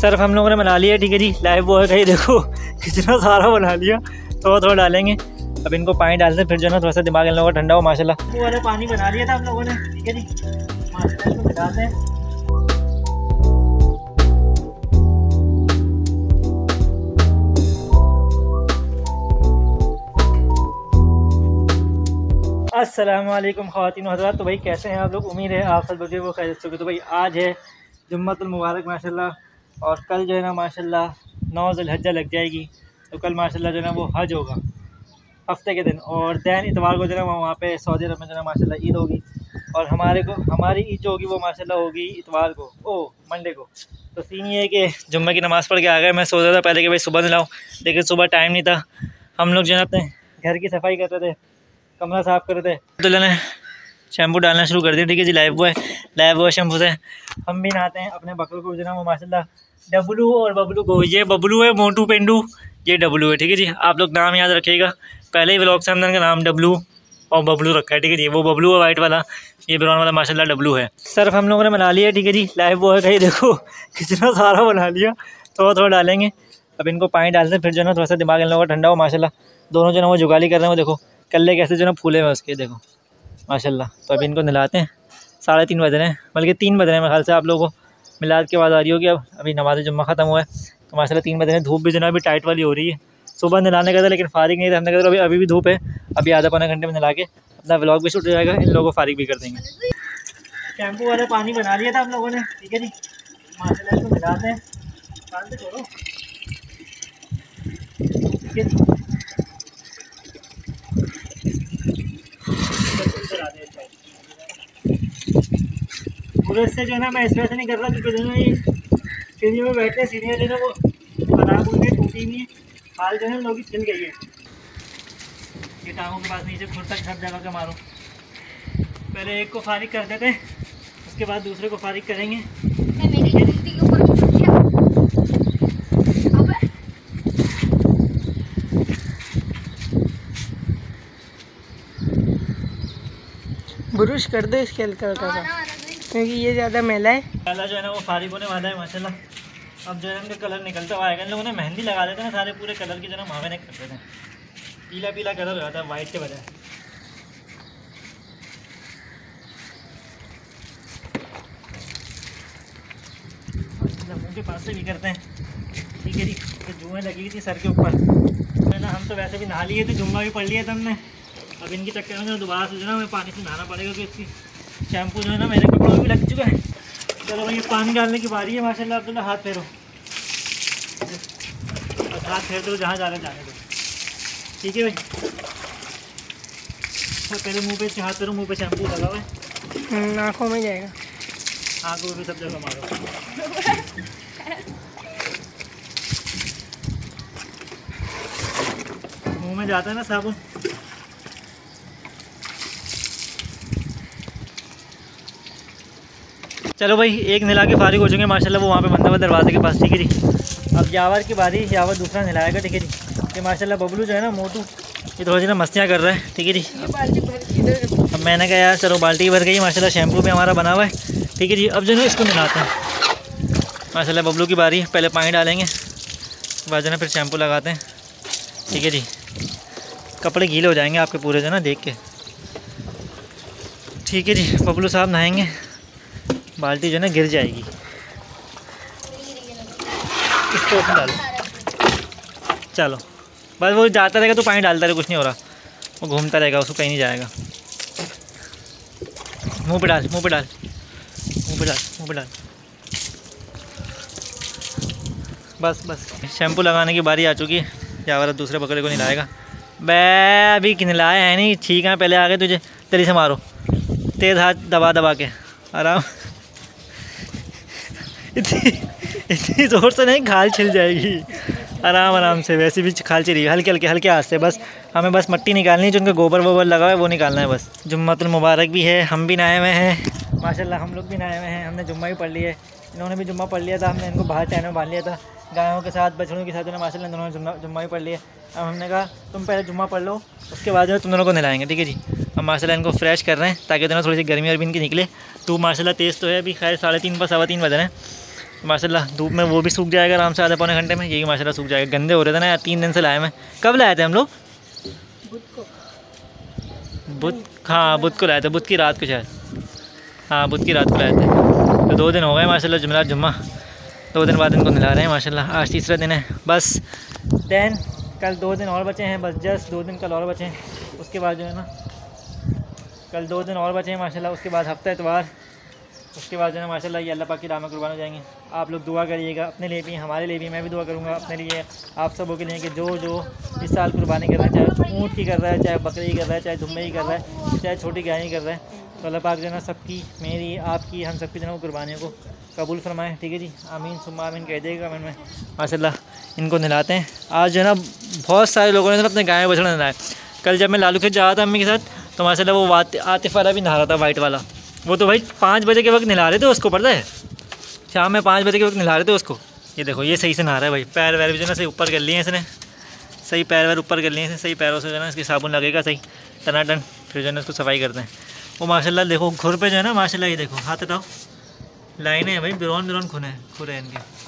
Surf हम लोगों ने बना लिया है। ठीक है जी, लाइव वो है कहीं देखो कितना सारा बना लिया, थोड़ा थोड़ा डालेंगे। अब इनको पानी डालते हैं फिर जो है ना थोड़ा सा दिमाग इन लोगों का ठंडा हो। माशाल्लाह वो वाला पानी बना लिया था हम लोगों ने। ठीक है जी, माशाल्लाह मिलाते हैं। अस्सलामुअलैकुम ख़वातीन व हज़रात। तो भाई कैसे हैं आप लोग? उम्मीद है आप सब बच्चे वो खैरियत होंगे। तो भाई आज है जुम्मतुल मुबारक माशाल्लाह, और कल जो है ना माशाल्लाह 9 ज़ुल हज्जा लग जाएगी। तो कल माशाल्लाह जो है ना वो हज होगा हफ्ते के दिन, और दैन इतवार को जो है वहाँ पे सऊदी अरब में जो है माशाल्लाह ईद होगी। और हमारी ईद जो होगी वो माशाल्लाह होगी इतवार को, मंडे को। तो सीन ये है कि जुम्मे की नमाज़ पढ़ के आ गए। मैं सोच रहा था पहले कि भाई सुबह नहाऊं, लेकिन सुबह टाइम नहीं था। हम लोग जो है अपने घर की सफाई कर रहे थे, कमरा साफ़ कर रहे थे, तो मैंने शैम्पू डालना शुरू कर दिया। ठीक है जी, लाइव बॉय शैम्पू से हम भी नहाते हैं अपने बकरों को जो ना वो माशाल्लाह। डब्लू और बब्लू को, ये बब्लू है, मोटू पेंडू, ये डब्लू है। ठीक है जी, आप लोग नाम याद रखिएगा। पहले ही व्लॉग से हमने इनका नाम डब्लू और बब्लू रखा है। ठीक है जी, वो बब्लू है वाइट वाला, ये ब्राउन वाला माशाल्लाह डब्लू है। सर्फ हम लोगों ने बना लिया है। ठीक है जी, लाइव बॉय है कहीं देखो कितना सारा बना लिया, थोड़ा थोड़ा डालेंगे। अब इनको पानी डालते हैं फिर जो है ना थोड़ा सा दिमाग इन लोगों का ठंडा हो। माशाल्लाह दोनों जो ना वो जुगाली कर रहे हैं, वो देखो कल्ले कैसे जो ना फूले हुए उसके, देखो माशाल्लाह। तो अभी इनको नहलाते हैं। 3:30 बज रहे हैं, बल्कि 3 बज रहे हैं मेरे ख्याल से। आप लोगों को मिलाद की आवाज़ आ रही होगी। अब अभी नमाज़ जुम्मा ख़त्म हुआ है, तो माशाल्लाह 3 बज रहे हैं। धूप भी जो ना अभी टाइट वाली हो रही है। सुबह नहलाने का था लेकिन फारिग नहीं था, हमने कहा अभी भी धूप है, अभी आधा पौना घंटे में नहला के अपना व्लॉग भी छूट जाएगा, इन लोगों को फारिग भी कर देंगे। शैम्पू वाला पानी बना लिया था हम लोगों ने। ठीक है जी, माशाल्लाह इसको मिलाते हैं। ठीक है, पूरे से जो है ना मैं इस वजह से नहीं कर रहा क्योंकि जो है ना ये सीढ़ियों में बैठते हैं, सीढ़ियाँ जो है ना वो खराब हो गई, टूटी हुई है, हाल जो है ना लोग छिल गई है। ये टांगों के पास नीचे खुद तक सब जगह के मारो। पहले एक को फारिग कर देते हैं, उसके बाद दूसरे को फारिग करेंगे। बुरुश कर दो इसके हल्का का, क्योंकि ये ज़्यादा मेला है। काला जो है ना वो फारिग होने वाला है माशाल्लाह। अब जो है इनका कलर निकलता हुआ आएगा। इन लोगों ने मेहंदी लगा लेते हैं ना सारे पूरे कलर की जो है ना मावे कर देते हैं, पीला पीला कलर हो जाता है वाइट के बजाय। मुँह के पास से भी करते हैं। ठीक है जी, तो जुएँ लगी थी सर के ऊपर है ना। हम तो वैसे भी नहा लिए थे, जुम्मा भी पढ़ लिया था हमने। अब इनकी चक्कर में दोबारा से जो है ना हमें पानी से नहाना पड़ेगा क्योंकि शैम्पू जो है ना मेरे कपड़ों में भी लग चुका है। चलो भाई, ये पानी डालने की बारी है माशाल्लाह। अब तो हाथ फेरो, हाथ फेर दो, जहाँ जाना जाने दो। ठीक है भाई, पहले मुंह पे हाथ फेरो, मुंह पे शैम्पू लगा हुआ है, आँखों में जाएगा, आँखों में सब जगह मारो। मुंह में जाता है ना साबुन। चलो भाई, एक नहला के फारिग हो चुके हैं माशाल्लाह। वो वहाँ पे बंदा हुआ दरवाजे के पास। ठीक है जी, अब यावर की बारी, यावर दूसरा नहलाएगा। ठीक है जी, ये माशाल्लाह बबलू जो है ना मोटू, ये थोड़ी ना मस्तियाँ कर रहा है। ठीक है जी, अब मैंने कहा यार चलो बाल्टी भर गई माशाल्लाह, शैम्पू भी हमारा बना हुआ है। ठीक है जी, अब जो है इसको नहलाते हैं माशाल्लाह। बबलू की बारी, पहले पानी डालेंगे, बाद जो है फिर शैम्पू लगाते हैं। ठीक है जी, कपड़े गीले हो जाएंगे आपके पूरे जो ना देख के। ठीक है जी, बबलू साहब नहाएंगे, बाल्टी जो है ना गिर जाएगी, इसको उसमें डालो। चलो बस वो जाता रहेगा तो पानी डालता रहेगा, कुछ नहीं हो रहा, वो घूमता रहेगा, उसको कहीं नहीं जाएगा। मुंह पे डाल, मुंह पे डाल, मुंह पे डाल, मुंह पे डाल, बस बस। शैम्पू लगाने की बारी आ चुकी है। यावर दूसरे बकरे को नहलाएगा। बे अभी नहलाया है नहीं, ठीक है पहले आ गए तुझे, तेरी से मारो, तेज़ हाथ दबा दबा के आराम। इतनी ज़ोर से नहीं, खाल छिल जाएगी। आराम आराम से, वैसे भी खाल छिल रही है, हल्के हल्के हल्के हाथ से। बस हमें बस मट्टी निकालनी है, जो उनका गोबर वोबर लगा हुआ है वो निकालना है बस। जुम्मतुल मुबारक भी है, हम भी नहाए हुए हैं माशाल्लाह, हम लोग भी नहाए हुए हैं। हमने जुम्मा भी पढ़ लिया है, इन्होंने भी जुम्मा पढ़ लिया था। हमने इनको बाहर टहने में बांध लिया था, गायों के साथ बछड़ों के साथ उन्होंने माशाल्लाह दोनों जुम्मा भी पढ़ लिया। अब हमने कहा तुम पहले जुम्मा पढ़ लो, उसके बाद जो तुम दोनों को नहलाएंगे। ठीक है जी, हम माशाल्लाह इनको फ्रेश कर रहे हैं ताकि दोनों थोड़ी सी गर्मी और भी इनकी निकले। तो माशाल्लाह तेज़ तो है अभी, खैर 3:30 पर 3:15 बज रहे हैं। माशाल्लाह धूप में वो भी सूख जाएगा आराम से आधे पौने घंटे में, यही माशाल्लाह सूख जाएगा। गंदे हो रहे थे ना यार 3 दिन से लाए मैं। कब लाए थे हम लोग? बुध, हाँ बुध को लाए थे, बुध की रात को शायद, हाँ बुध की रात को लाए थे। तो 2 दिन हो गए माशाल्लाह, जुमेरात जुम्मा 2 दिन बाद इनको नहला रहे हैं माशाल्लाह। आज तीसरा दिन है बस। दैन कल 2 दिन और बचे हैं बस, जस्ट 2 दिन कल और बचे हैं, उसके बाद जो है ना कल 2 दिन और बचे हैं माशाल्लाह, उसके बाद हफ्ता इतवार, उसके बाद जो है माशाल्लाह ये अल्लाह पाक की राह में कुर्बान हो जाएंगे। आप लोग दुआ करिएगा अपने लिए भी, हमारे लिए भी, मैं भी दुआ करूँगा अपने लिए, आप सबों के लिए कि जो जो इस साल कुर्बानी कर रहा है, चाहे ऊँट की कर रहा है, चाहे बकरी की कर रहा है, चाहे दुम्बे की कर रहा है, चाहे छोटी गाय की कर रहा है, तो अल्लाह पाक जो है ना सबकी, मेरी आपकी, हम सबकी जो है कुर्बानियों को कबूल फरमाएँ। ठीक है जी, आमीन सुम्मा आमीन कह देगा कमेंट में। माशाल्लाह इनको नहलाते हैं। आज जो है ना बहुत सारे लोगों ने अपने गाय बछड़ा नहलाए। कल जब मैं लालू खेत जा रहा था अम्मी के साथ, तो माशाल्लाह वो आतिफ वाला भी नहा रहा था, वाइट वाला। वो तो भाई 5 बजे के वक्त नहला रहे थे उसको, पता है शाम में 5 बजे के वक्त नहला रहे थे उसको। ये देखो ये सही से नहा रहा है भाई, पैर वैर भी जो ना सही ऊपर कर लिए हैं इसने, सही पैर वैर ऊपर कर लिए हैं, सही पैरों से जो है ना इसकी साबुन लगेगा सही टनाटन, फिर जो है ना उसको सफाई करते हैं। वो माशाल्लाह देखो घुर पे जो है ना माशाल्लाह, ये देखो हाथ हटाओ लाइने हैं भाई, बिरौन बिरौन खुरे हैं इनके।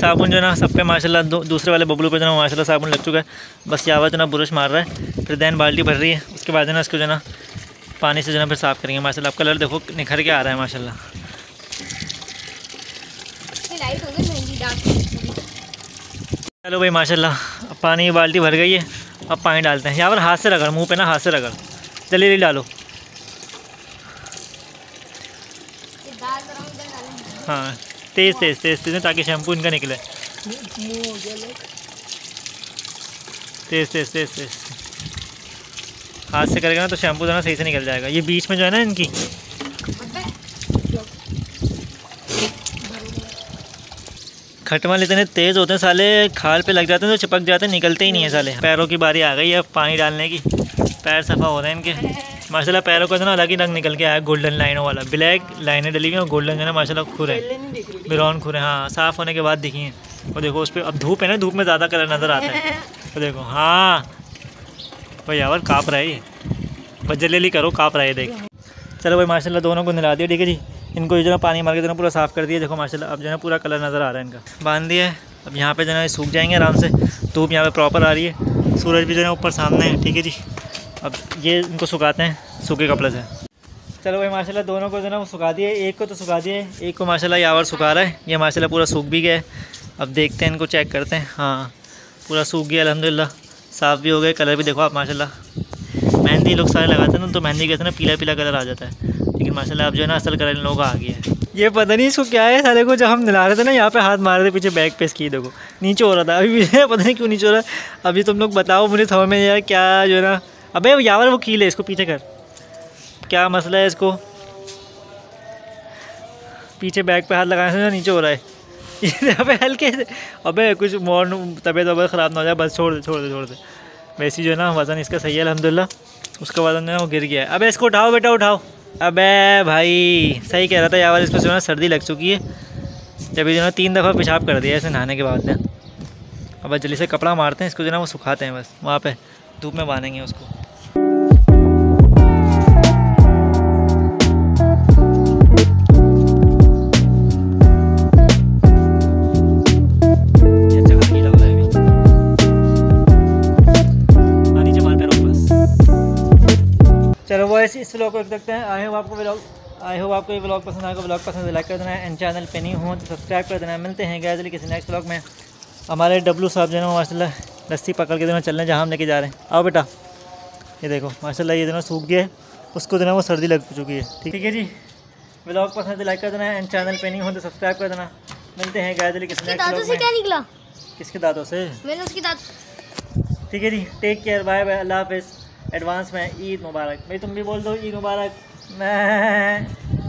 साबुन जो है ना सब पे माशाल्लाह, दूसरे वाले बबलू पे जो है ना माशाल्लाह साबुन लग चुका है। बस यावा जो ना ब्रश मार रहा है, फिर दैन बाल्टी भर रही है, उसके बाद जो है ना इसको जो है ना पानी से जो है ना फिर साफ़ करेंगे माशाल्लाह। कलर देखो निखर के आ रहा है माशाल्लाह। चलो भाई माशाल्लाह पानी बाल्टी भर गई है, अब पानी डालते हैं। यहाँ पर हाथ से रगड़, मुँह पर ना हाथ से रगड़, जल्दी डालो। हाँ तेज़ तेज़ तेज़ तेज़, ताकि शैम्पू इनका निकले। तेज़ तेज़ तेज़ तेज़, हाथ से करेगा ना तो शैम्पू जो है ना सही से निकल जाएगा। ये बीच में जो है ना इनकी, खटमल इतने तेज़ होते हैं साले, खाल पे लग जाते हैं तो चिपक जाते हैं, निकलते ही नहीं है साले। पैरों की बारी आ गई है पानी डालने की, पैर सफ़ा हो रहे हैं इनके माशाल्लाह। पैरों का जो ना अलग ही रंग निकल के आया, गोल्डन लाइनों वाला, ब्लैक लाइनें डली हुई और गोल्डन जो है माशाल्लाह खुर है, ब्राउन खुर है। हाँ साफ़ होने के बाद दिखी हैं। और देखो उस पर अब धूप है ना, धूप में ज़्यादा कलर नज़र आता है। तो देखो हाँ भाई यावर काँप रहा है ये, बस जल्दी करो काँप रहा है देख। चलो भाई माशाल्लाह दोनों को नहला दिया। ठीक है जी, इनको जो है पानी मार के दोनों पूरा साफ़ कर दिया। देखो माशाल्लाह अब जो है पूरा कलर नज़र आ रहा है इनका, बांध दिया है। अब यहाँ पर जो है सूख जाएंगे आराम से, धूप यहाँ पर प्रॉपर आ रही है, सूरज भी जो है ऊपर सामने है। ठीक है जी, अब ये इनको सुखाते हैं सूखे कपड़े से। चलो भाई माशाल्लाह दोनों को जो ना वो सुखा दिए, एक को तो सुखा दिए, एक को माशाल्लाह यावर सुखा रहा है। ये माशाल्लाह पूरा सूख भी गया है, अब देखते हैं इनको चेक करते हैं। हाँ पूरा सूख गया अल्हम्दुलिल्लाह, साफ़ भी हो गए, कलर भी देखो आप माशाल्लाह। मेहंदी लोग सारे लगाते हैं ना, तो मेहंदी कैसे ना पीला पीला कलर आ जाता है, लेकिन माशाल्लाह अब जो है ना असल कलर इन लोगों का आ गया है। ये पता नहीं इसको क्या है साले को, जब हम नहला रहे थे ना यहाँ पे हाथ मार रहे थे पीछे बैक पेस की, देखो नीचे हो रहा था। अभी पता नहीं क्यों नीचे हो रहा है, अभी तुम लोग बताओ मुझे समझ में यार क्या जो है ना। अबे यावर वो कील है, इसको पीछे कर, क्या मसला है इसको? पीछे बैग पे हाथ लगाने से नीचे हो रहा है ये। अबे हल्के से, अबे कुछ मॉर्न तबीयत वबीयत ख़राब ना हो जाए, बस छोड़ दे छोड़ दे छोड़ दे। वैसे जो है ना वज़न इसका सही है अल्हम्दुलिल्लाह, उसका वज़न जो है वो गिर गया है। अबे इसको उठाओ बेटा उठाओ। अबे भाई सही कह रहा था यावर, इसको जो है ना सर्दी लग चुकी है, जब ये जो है 3 दफ़ा पेशाब कर दिया इसने नहाने के बाद। अब जल्दी से कपड़ा मारते हैं इसको जो है ना वो सुखाते हैं, बस वहाँ पर धूप में बांधेंगे उसको। चलो वो इस व्लॉग को एक देखते हैं। आई होप आपको ये व्लॉग पसंद आएगा। व्लॉग पसंद लाइक कर देना है, एंड चैनल पे नहीं हो तो सब्सक्राइब कर देना है। मिलते हैं गैस किसी नेक्स्ट व्लॉग में। हमारे डब्लू साहब जो है ना माशाल्लाह रस्सी पकड़ के दोनों चल रहे हैं, जहाँ हम लेके जा रहे हैं। आओ बेटा, ये देखो माशाल्लाह ये दोनों सूख गए, उसको जो है वो सर्दी लग चुकी है। ठीक है जी, व्लॉग पसंद है लाइक कर देना, एंड चैनल पे नहीं हो तो सब्सक्राइब कर देना। मिलते हैं गैस किसी नेक्स्ट व्लॉग में। क्या निकला किसके दांतों से? मैंने उसके दांत। ठीक है जी, टेक केयर, बाय बाय, अल्लाह हाफिज़। एडवांस में ईद मुबारक भाई, तुम भी बोल दो ईद मुबारक। मैं